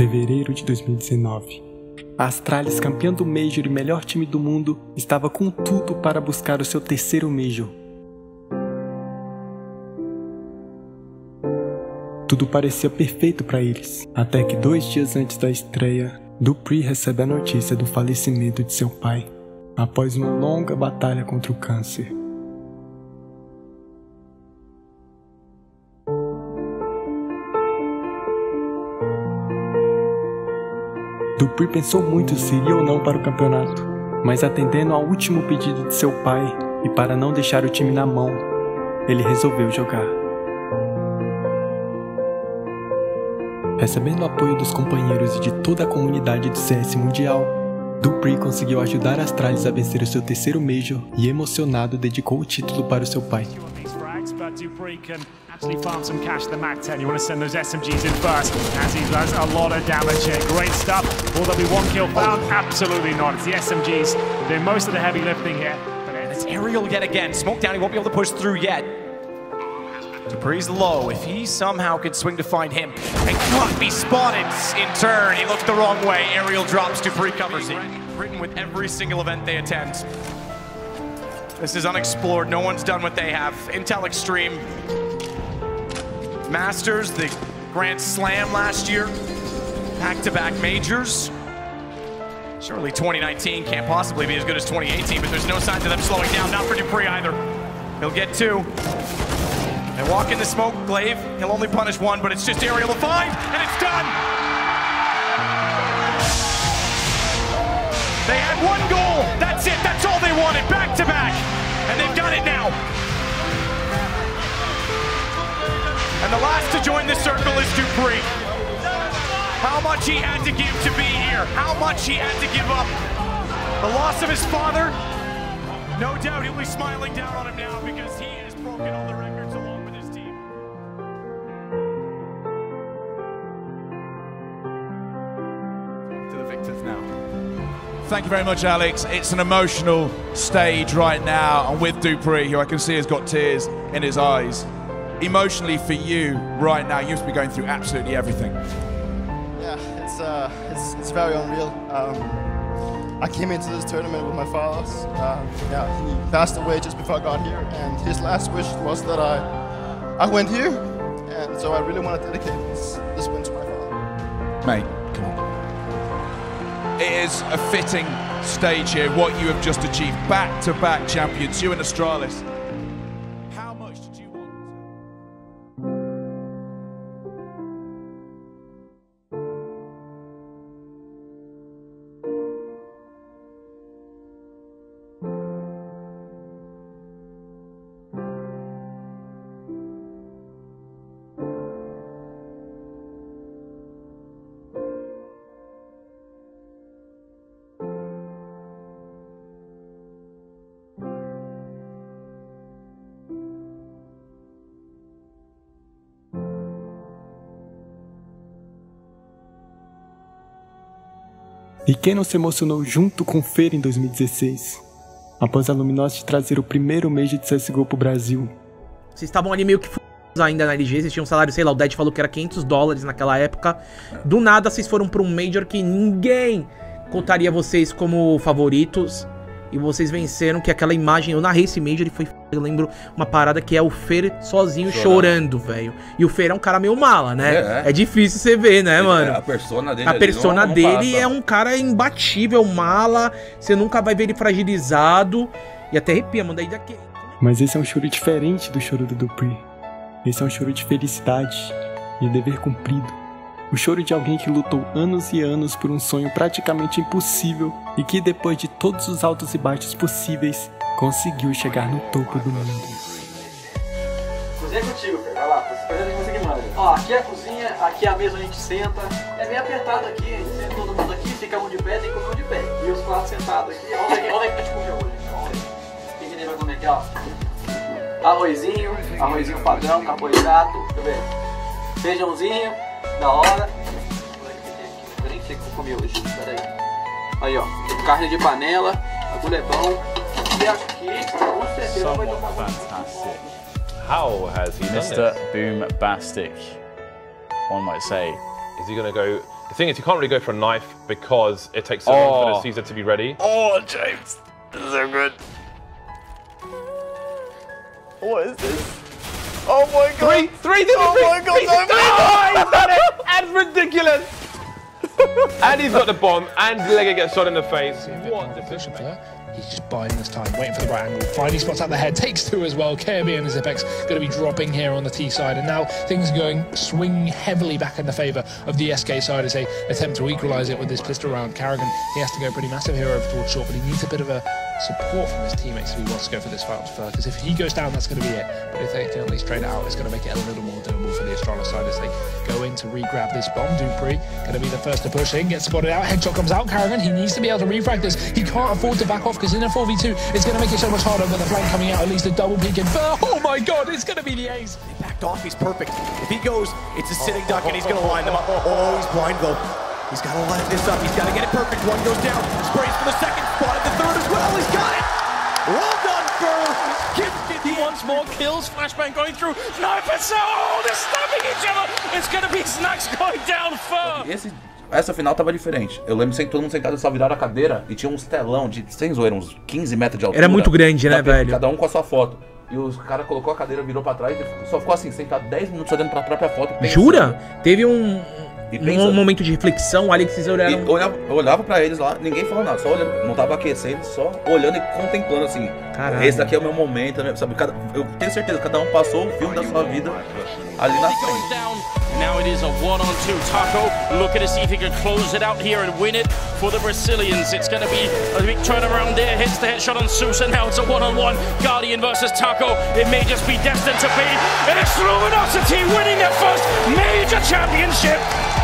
fevereiro de 2019. A Astralis, campeã do Major e melhor time do mundo, estava com tudo para buscar o seu terceiro Major. Tudo parecia perfeito para eles, até que 2 dias antes da estreia, Dupreeh recebe a notícia do falecimento de seu pai, após uma longa batalha contra o câncer. Dupreeh pensou muito se iria ou não para o campeonato, mas atendendo ao último pedido de seu pai e para não deixar o time na mão, ele resolveu jogar. Recebendo o apoio dos companheiros e de toda a comunidade do CS mundial, Dupreeh conseguiu ajudar a Astralis a vencer o seu terceiro Major e, emocionado, dedicou o título para o seu pai. But Dupreeh can actually farm some cash to the MAC-10. You want to send those SMGs in first, as he does a lot of damage here. Great stuff. Will there be one kill found? Absolutely not. It's the SMGs doing most of the heavy lifting here. But it's aerial yet again. Smoke down, he won't be able to push through yet. Dupreeh's low. If he somehow could swing to find him and not be spotted in turn, he looked the wrong way. Aerial drops, Dupreeh covers it. Britain with every single event they attend. This is unexplored, no one's done what they have. Intel Extreme Masters, the Grand Slam last year, back-to-back majors. Surely 2019 can't possibly be as good as 2018, but there's no signs of them slowing down, not for Dupreeh either. He'll get 2. They walk in the smoke glaive, he'll only punish 1, but it's just aerial to find, and it's done! They had 1 goal, that's it, that's all they wanted, back-to-back. And they've done it now. And the last to join the circle is Dupreeh. How much he had to give to be here. How much he had to give up. The loss of his father, no doubt he'll be smiling down on him now because he has broken all the records along with his team. To the victors now. Thank you very much, Alex. It's an emotional stage right now, and with Dupreeh, who I can see has got tears in his eyes. Emotionally for you right now, you must be going through absolutely everything. Yeah, it's very unreal. I came into this tournament with my father. Yeah, he passed away just before I got here, and his last wish was that I went here, and so I really want to dedicate this win to my father. Mate, come on. It is a fitting stage here, what you have just achieved. Back-to-back champions, you and Astralis. How much did you E quem não se emocionou junto com Fer em 2016, após a Luminosity trazer o primeiro Major de CSGO pro Brasil? Vocês estavam ali meio que f***os ainda na LG, vocês tinham um salário, sei lá, o Ded falou que era $500 naquela época. Do nada vocês foram pra um Major que ninguém contaria vocês como favoritos. E vocês venceram, que aquela imagem, eu narrei esse Major e foi f***, eu lembro uma parada que é o Fer sozinho chorando, velho. E o Fer é um cara meio mala, né? É difícil você ver, né, mano? A persona dele, é um cara imbatível, mala, você nunca vai ver ele fragilizado. E até arrepia, mano, daí daqui. Mas esse é um choro diferente do choro do Dupreeh. Esse é um choro de felicidade, de dever cumprido. O choro de alguém que lutou anos e anos por um sonho praticamente impossível e que, depois de todos os altos e baixos possíveis, conseguiu chegar no topo do mundo. Cozinha contigo, Fer. Vai lá, você manda. Ó, aqui é a cozinha, aqui é a mesa onde a gente senta. É meio apertado aqui, senta todo mundo aqui, fica um de pé, tem que comer um de pé. E os 4 sentados aqui, olha que a gente comeu hoje. O que ele vai comer aqui, ó? Arrozinho, arrozinho padrão, carboidrato, deixa eu ver. Feijãozinho. Da hora. Eu nem sei o que eu comi hoje. Pera aí. Aí, ó. Carne de panela. Agulha é bom. E aqui, com certeza, vai dar uma coisa. Fantastic. How has he done this? Mr. Boombastic, one might say. Is he going to go The thing is, you can't really go for a knife because it takes so long for the Caesar to be ready. Oh, James! This is so good. What is this? Oh my god! Three different pieces! And ridiculous! And he's got the bomb, and Lego gets shot in the face. What the fish there? He's just biding his time, waiting for the right angle. Finally spots out the head, takes two as well. KB and his Apex going to be dropping here on the T side, and now things are going swinging heavily back in the favour of the SK side as they attempt to equalise it with this pistol round. Karrigan, he has to go pretty massive here over towards short, but he needs a bit of a support from his teammates if he wants to go for this fight up first, because if he goes down, that's going to be it. But if they can at least trade it out, it's going to make it a little more doable for the Astralis side as they go in to re-grab this bomb. Dupreeh going to be the first to push in, gets spotted out, headshot comes out. Karrigan, he needs to be able to refrag this. He can't afford to back off, because in a 4v2, it's going to make it so much harder with the flank coming out, at least a double peek in. Oh my god, it's going to be the ace. He backed off, he's perfect. If he goes, it's a sitting duck and he's going to line them up. Oh, he's blind though. He's got to line this up. He's got to get it perfect. One goes down. Sprays for the second spot and the third as well. He's got it. Well done, Fer. He wants more kills. Flashbang going through. No, but so, they're stopping each other. It's going to be Snacks going down, Fer. Essa final tava diferente. Eu lembro que todo mundo sentado, só viraram a cadeira e tinha uns telão de, sem zoeira, uns 15 metros de altura. Era muito grande, né, velho? Cada com a sua foto. E os cara colocou a cadeira, virou pra trás e só ficou assim, sentado 10 minutos olhando pra própria foto. Pensando. Jura? Teve um momento de reflexão, o Alex olharam... Eu olhava pra eles lá, ninguém falou nada, só olhando, não tava aquecendo, só olhando e contemplando assim. Caralho. Esse daqui é o meu momento, sabe? Eu tenho certeza, cada passou o filme da sua vida ali na frente. Now it is a 1-on-2. Taco looking to see if he can close it out here and win it for the Brazilians. It's going to be a big turnaround there. Hits the headshot on Sousa. Now it's a 1-on-1. Guardian versus Taco. It may just be destined to be. And it's Luminosity winning their first major championship.